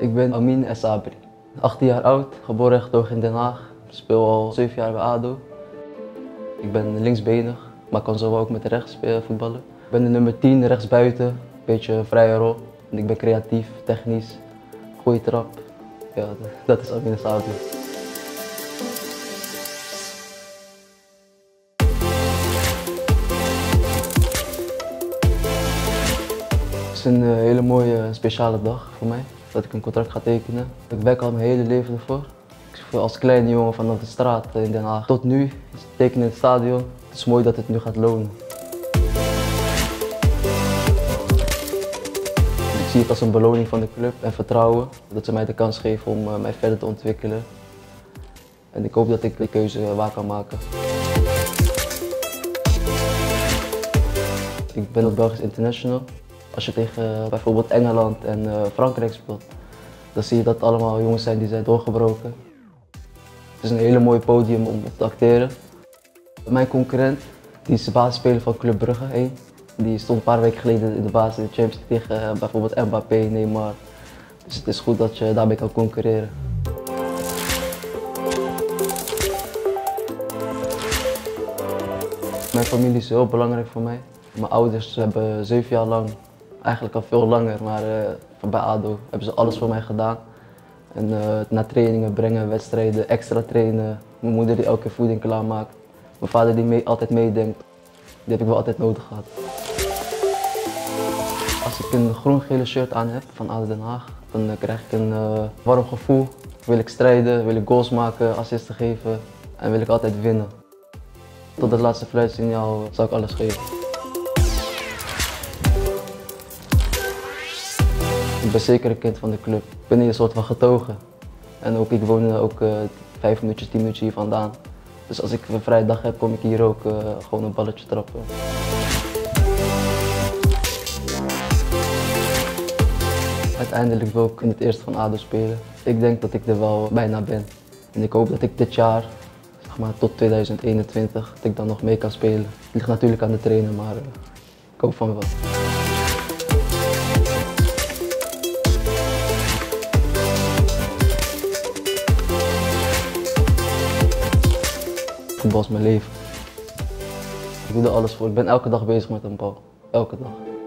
Ik ben Amine Essabri, 18 jaar oud, geboren getogen in Den Haag. Speel al 7 jaar bij ADO. Ik ben linksbenig, maar kan zo ook met rechts voetballen. Ik ben de nummer 10, rechtsbuiten. Een beetje een vrije rol. Ik ben creatief, technisch, goede trap. Ja, dat is Amine Essabri. Het is een hele mooie, speciale dag voor mij. Dat ik een contract ga tekenen. Ik werk al mijn hele leven ervoor. Als kleine jongen vanaf de straat in Den Haag tot nu, tekenen in het stadion. Het is mooi dat het nu gaat lonen. Ik zie het als een beloning van de club en vertrouwen dat ze mij de kans geven om mij verder te ontwikkelen. En ik hoop dat ik de keuze waar kan maken. Ik ben op Belgisch international. Als je tegen bijvoorbeeld Engeland en Frankrijk speelt, dan zie je dat het allemaal jongens zijn die zijn doorgebroken. Het is een hele mooi podium om op te acteren. Mijn concurrent, die is de basisspeler van Club Brugge 1. Die stond een paar weken geleden in de basis in de Champions League tegen bijvoorbeeld Mbappé, Neymar. Dus het is goed dat je daarmee kan concurreren. Mijn familie is heel belangrijk voor mij. Mijn ouders hebben 7 jaar lang, eigenlijk al veel langer, maar bij ADO hebben ze alles voor mij gedaan. En na trainingen brengen, wedstrijden, extra trainen. Mijn moeder die elke keer voeding klaarmaakt. Mijn vader die altijd meedenkt. Die heb ik wel altijd nodig gehad. Als ik een groen-gele shirt aan heb van ADO Den Haag, dan krijg ik een warm gevoel. Wil ik strijden, wil ik goals maken, assisten geven en wil ik altijd winnen. Tot het laatste fluitsignaal zal ik alles geven. Ik ben zeker een kind van de club. Ik ben hier een soort van getogen. En ook, ik woon ook 5 minuutjes, 10 minuutjes hier vandaan. Dus als ik een vrije dag heb, kom ik hier ook gewoon een balletje trappen. Uiteindelijk wil ik in het eerste van ADO spelen. Ik denk dat ik er wel bijna ben. En ik hoop dat ik dit jaar, zeg maar tot 2021, dat ik dan nog mee kan spelen. Het ligt natuurlijk aan de trainer, maar ik hoop van wel. Voetbal is mijn leven. Ik doe er alles voor. Ik ben elke dag bezig met een bal. Elke dag.